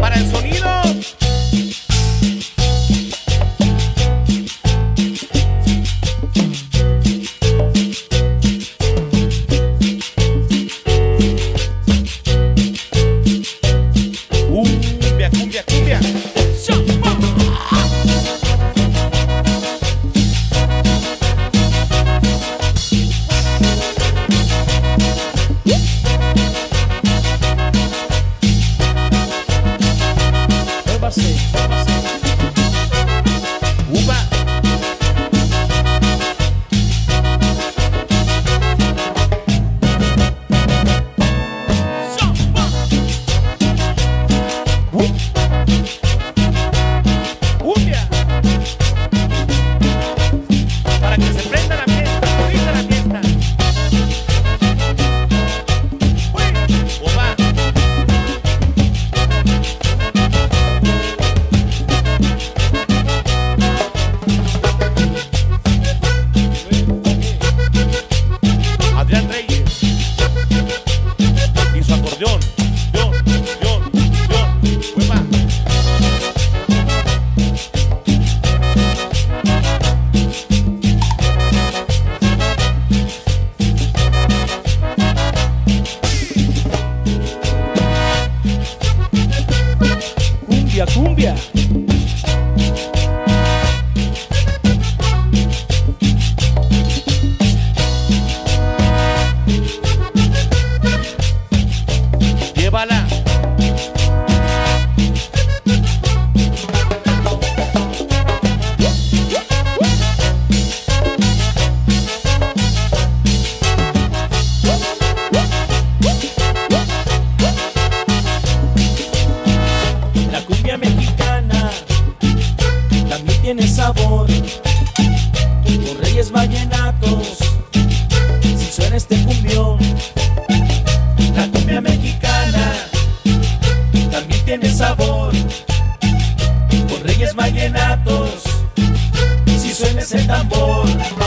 para el sonido. Cumbia, cumbia, cumbia. Cumbia, llévala. Tiene sabor, los Reyes vallenatos, si suena este cumbión. La cumbia mexicana también tiene sabor, los Reyes vallenatos, si suena ese tambor.